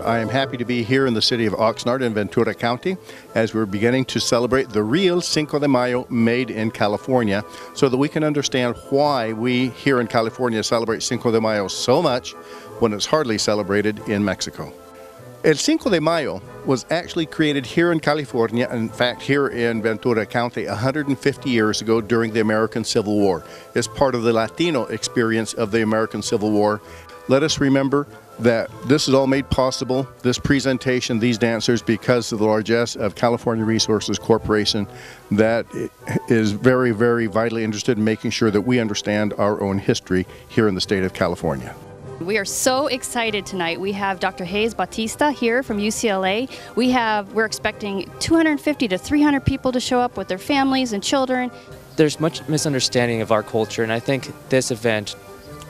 I am happy to be here in the city of Oxnard in Ventura County as we're beginning to celebrate the real Cinco de Mayo made in California so that we can understand why we here in California celebrate Cinco de Mayo so much when it's hardly celebrated in Mexico. El Cinco de Mayo was actually created here in California, in fact here in Ventura County 150 years ago during the American Civil War. It's part of the Latino experience of the American Civil War. Let us remember that this is all made possible, this presentation, these dancers, because of the largesse of California Resources Corporation that is very, very vitally interested in making sure that we understand our own history here in the state of California. We are so excited tonight. We have Dr. Hayes-Bautista here from UCLA. We're expecting 250 to 300 people to show up with their families and children. There's much misunderstanding of our culture, and I think this event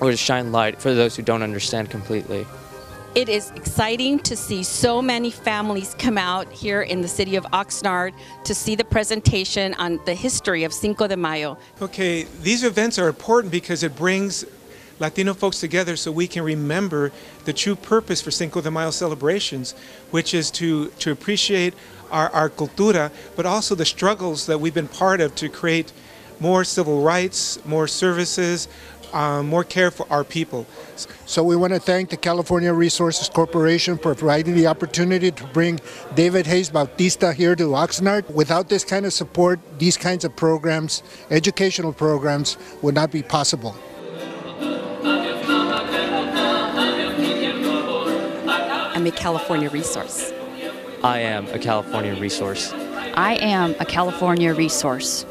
or to shine light for those who don't understand completely. It is exciting to see so many families come out here in the city of Oxnard to see the presentation on the history of Cinco de Mayo. Okay, these events are important because it brings Latino folks together so we can remember the true purpose for Cinco de Mayo celebrations, which is to appreciate our cultura, but also the struggles that we've been part of to create more civil rights, more services, more care for our people. So we want to thank the California Resources Corporation for providing the opportunity to bring David Hayes-Bautista here to Oxnard. Without this kind of support, these kinds of programs, educational programs, would not be possible. I'm a California resource. I am a California resource. I am a California resource.